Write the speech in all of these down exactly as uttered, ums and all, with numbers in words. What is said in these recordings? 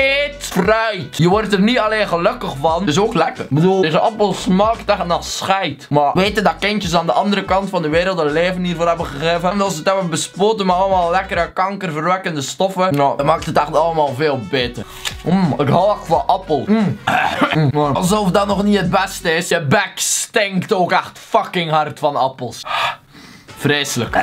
eet fruit. Je wordt er niet alleen gelukkig van, dus ook lekker. Ik bedoel, deze appel smaakt echt naar schijt. Maar weten dat kindjes aan de andere kant van de wereld hun leven hiervoor hebben gegeven. En dat ze het hebben bespoten met allemaal lekkere kankerverwekkende stoffen. Nou, dat maakt het echt allemaal veel beter. Mmm, ik hou echt van appel. Mm. Mm. Alsof dat nog niet het beste is. Je bek stinkt ook echt fucking hard van appels. Vreselijk.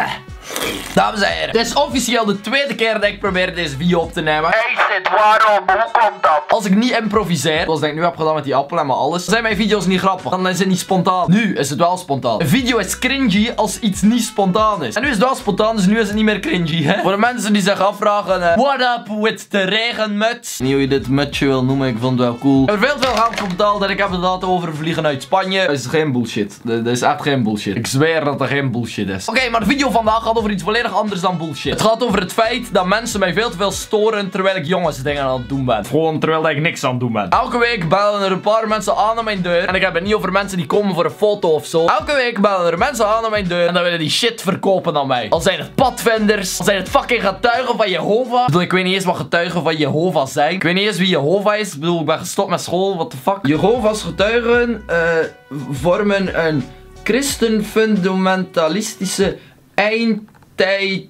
Dames en heren, dit is officieel de tweede keer dat ik probeer deze video op te nemen. Hey, dit waarom? Hoe komt dat? Als ik niet improviseer, zoals ik nu heb gedaan met die appel en met alles, zijn mijn video's niet grappig. Dan is het niet spontaan. Nu is het wel spontaan. Een video is cringy als iets niet spontaan is. En nu is het wel spontaan, dus nu is het niet meer cringy, hè? Voor de mensen die zich afvragen, uh, what up with de regenmuts? Niet hoe je dit mutsje wil noemen, ik vond het wel cool. Ik heb er veel, veel geld voor betaald en ik heb het laten overvliegen uit Spanje. Dat is geen bullshit. Dat is echt geen bullshit. Ik zweer dat er geen bullshit is. Oké, okay, maar de video vandaag gaat over iets volledig anders dan bullshit. Het gaat over het feit dat mensen mij veel te veel storen terwijl ik jongensdingen aan het doen ben. Gewoon terwijl ik niks aan het doen ben. Elke week bellen er een paar mensen aan aan mijn deur. En ik heb het niet over mensen die komen voor een foto of zo. Elke week bellen er mensen aan aan mijn deur. En dan willen die shit verkopen aan mij. Al zijn het padvinders. Al zijn het fucking getuigen van Jehovah. Ik bedoel, ik weet niet eens wat getuigen van Jehovah zijn. Ik weet niet eens wie Jehovah is. Ik bedoel, ik ben gestopt met school. What the fuck. Jehovah's getuigen uh, vormen een christenfundamentalistische eindtijd.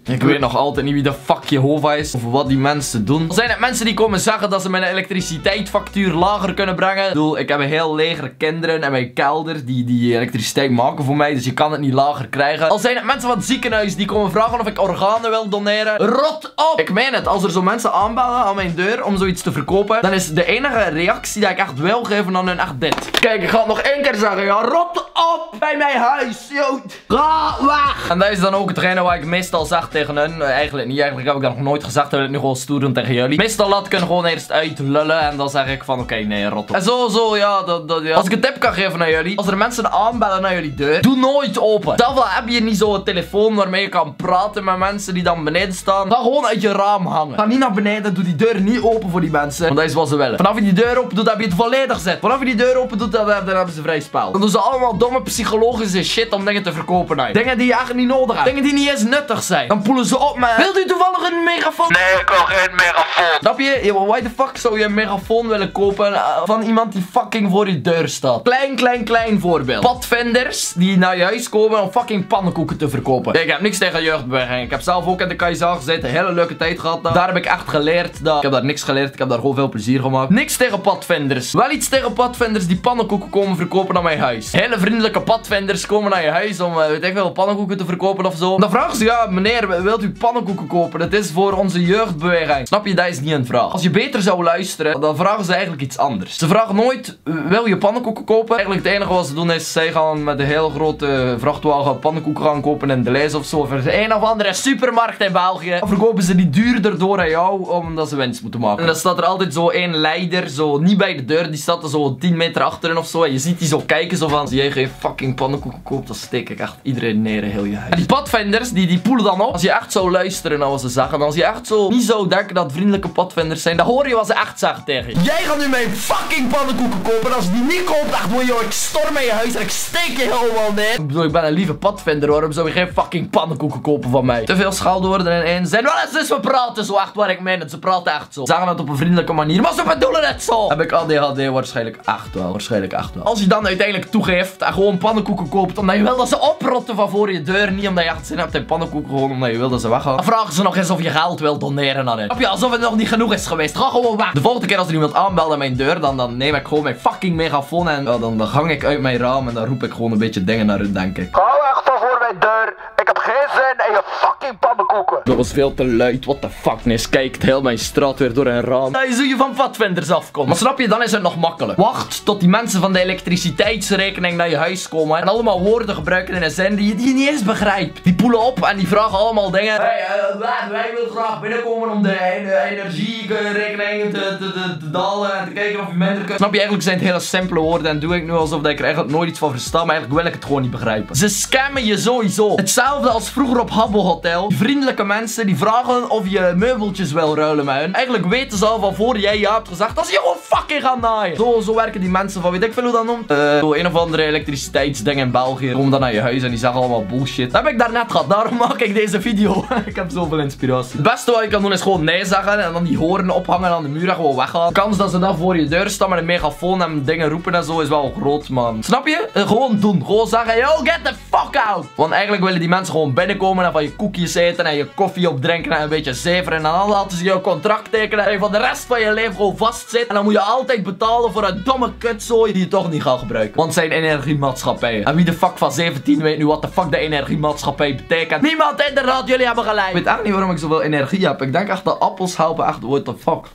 Ik weet nog altijd niet wie de fuck Jehovah is. Of wat die mensen doen. Al zijn het mensen die komen zeggen dat ze mijn elektriciteitsfactuur lager kunnen brengen. Ik bedoel, ik heb een heel leger kinderen en mijn kelder die die elektriciteit maken voor mij. Dus je kan het niet lager krijgen. Al zijn het mensen van het ziekenhuis die komen vragen of ik organen wil doneren. Rot op! Ik meen het. Als er zo mensen aanbellen aan mijn deur om zoiets te verkopen, dan is de enige reactie die ik echt wil geven aan hun echt dit. Kijk, ik ga het nog één keer zeggen. Ja, rot op bij mijn huis. Yo. Ga weg! En dat is dan ook hetgene waar ik meestal zeg tegen hun. Eigenlijk niet, eigenlijk heb ik dat nog nooit gezegd. Dat wil ik nu gewoon stoer doen tegen jullie. Meestal laat ik hun gewoon eerst uitlullen en dan zeg ik van oké, okay, nee, rot op. En zo, zo, ja, dat, dat, ja. Als ik een tip kan geven aan jullie, als er mensen aanbellen naar jullie deur, doe nooit open. Daarvoor heb je niet zo'n telefoon waarmee je kan praten met mensen die dan beneden staan. Ga gewoon uit je raam hangen. Ga niet naar beneden, doe die deur niet open voor die mensen. Want dat is wat ze willen. Vanaf je die deur open doet, heb je het volledig zet. Vanaf je die deur open doet, dan hebben ze vrij spel. Dan doen ze allemaal domme psychologische shit om dingen te verkopen naar je. Dingen die je eigenlijk niet nodig hebt. Dingen die niet eens nuttig zijn. Dan poelen ze op met... Wilt u toevallig een megafoon? Nee, ik wil geen megafoon. Snap je? Why the fuck zou je een megafoon willen kopen van iemand die fucking voor je deur staat? Klein, klein, klein voorbeeld. Padvinders die naar je huis komen om fucking pannenkoeken te verkopen. Kijk, ik heb niks tegen jeugdbeweging. Ik heb zelf ook in de Kaiser gezeten. Hele leuke tijd gehad. Dan. Daar heb ik echt geleerd. Dat... Ik heb daar niks geleerd. Ik heb daar gewoon veel plezier gemaakt. Niks tegen padvinders. Wel iets tegen padvinders die pannenkoeken komen verkopen naar mijn huis. Hele vriendelijke padvinders komen naar je huis om, weet ik veel, pannenkoeken te verkopen of zo. Dan vragen ze, ja meneer, wilt u pannenkoeken kopen? Dat is voor onze jeugdbeweging. Snap je, dat is niet een vraag. Als je beter zou luisteren, dan vragen ze eigenlijk iets anders. Ze vragen nooit, wil je pannenkoeken kopen? Eigenlijk het enige wat ze doen is, zij gaan met een heel grote vrachtwagen pannenkoeken gaan kopen in de lijst of zo. Of een of andere supermarkt in België. Dan verkopen ze die duurder door aan jou, omdat ze winst moeten maken. En dan staat er altijd zo één leider, zo niet bij de deur, die staat er zo tien meter achterin of zo. En je ziet die zo kijken, zo van, als jij geen fucking pannenkoeken koopt, dan steek ik echt iedereen neer in heel je huis. En die padvinders, die, die poelen dan op. Als je echt zou luisteren naar wat ze zeggen, als je echt zo niet zou denken dat vriendelijke padvinders zijn, dan hoor je wat ze echt zeggen tegen je. Jij gaat nu mijn fucking pannenkoeken kopen. Als je die niet koopt, echt wil je, ik storm in je huis en ik steek je helemaal neer. Ik bedoel, ik ben een lieve padvinder, waarom zou je geen fucking pannenkoeken kopen van mij? Te veel schaaldoorden en eens zijn wel eens eens we praten zo echt waar ik meen het. Ze praten echt zo. Ze zeggen het op een vriendelijke manier, maar ze bedoelen het zo. Heb ik A D H D? Waarschijnlijk echt wel. Waarschijnlijk echt wel. Als je dan uiteindelijk toegeeft en gewoon pannenkoeken koopt omdat je wil dat ze oprotten van voor je deur, niet omdat je echt zin hebt in pannenkoeken, gewoon omdat je wil dat ze weggaan. Dan vragen ze nog eens of je geld wil doneren aan hen. Heb je alsof het nog niet genoeg is geweest? Ga gewoon weg. De volgende keer als er iemand aanbelt aan mijn deur, dan, dan neem ik gewoon mijn fucking megafoon en ja, dan, dan hang ik uit mijn raam en dan roep ik gewoon een beetje dingen naar hun, denk ik. Ga weg van voor mijn deur. Ik heb geen zin in je fucking pannenkoeken. Dat was veel te luid. What the fuck, Nis? Kijkt heel mijn straat weer door een raam. Dat is hoe je van padvinders afkomt. Maar snap je, dan is het nog makkelijk. Wacht tot die mensen van de elektriciteitsrekening naar je huis komen en allemaal woorden gebruiken in een zin die je die niet eens begrijpt. Die poelen op en die vragen allemaal dingen. Hey, uh, wij willen graag binnenkomen om de, de energierekening te, te, te, te dalen en te kijken of je minder kunt. Snap je, eigenlijk zijn het hele simpele woorden en doe ik nu alsof ik er eigenlijk nooit iets van versta, maar eigenlijk wil ik het gewoon niet begrijpen. Ze scammen je sowieso. Hetzelfde als vroeger op Habbo Hotel. wel. Vriendelijke mensen die vragen of je meubeltjes wil ruilen met hun. Eigenlijk weten ze al van voor jij ja hebt gezegd dat ze je gewoon fucking gaan naaien. Zo, zo werken die mensen van weet ik veel hoe dat noemt. Uh, zo een of andere elektriciteitsding in België. Kom dan naar je huis en die zeggen allemaal bullshit. Dat heb ik daarnet gehad, daarom maak ik deze video. Ik heb zoveel inspiratie. Het beste wat je kan doen is gewoon nee zeggen en dan die horen ophangen aan de muur en gewoon weggaan. De kans dat ze dan voor je deur staan met een megafoon en dingen roepen en zo is wel groot, man. Snap je? Uh, gewoon doen. Gewoon zeggen, yo, get the fuck out. Want eigenlijk willen die mensen gewoon binnenkomen en van je koekjes eten en je koffie opdrinken en een beetje zeeveren. En dan laten ze jouw contract tekenen en je van de rest van je leven gewoon vastzit. En dan moet je altijd betalen voor een domme kutzooi die je toch niet gaat gebruiken. Want zijn energiemaatschappijen. En wie de fuck van zeventien weet nu wat de fuck de energiemaatschappij betekent? Niemand inderdaad, jullie hebben gelijk. Ik weet echt niet waarom ik zoveel energie heb. Ik denk echt dat appels helpen echt, what the fuck.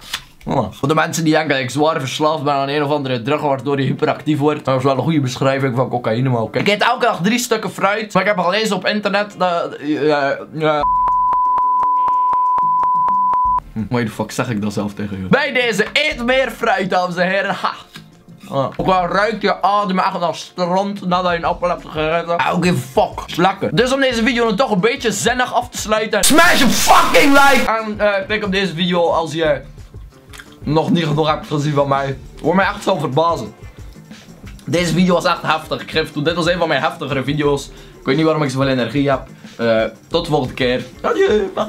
Oh. Voor de mensen die denken dat ik zwaar verslaafd ben aan een of andere drug waardoor je hyperactief wordt. Dat is wel een goede beschrijving van cocaïne, maar oké. Okay. Ik eet elke dag drie stukken fruit, maar ik heb gelezen op internet dat... Uh, uh, hm, why the fuck zeg ik dat zelf tegen jullie? Bij deze, eet meer fruit, dames en heren. Ha. Ah. Ook al ruikt je adem echt naar stront nadat je een appel hebt gegeten. I don't give a fuck. Lekker. Dus om deze video dan toch een beetje zinnig af te sluiten, smash een fucking like! En uh, klik op deze video als je nog niet genoeg hebt gezien van mij. Hoor mij echt zo verbazen. Deze video was echt heftig. Ik geef toe, dit was een van mijn heftigere video's. Ik weet niet waarom ik zoveel energie heb. Uh, tot de volgende keer. Adieu. Bye.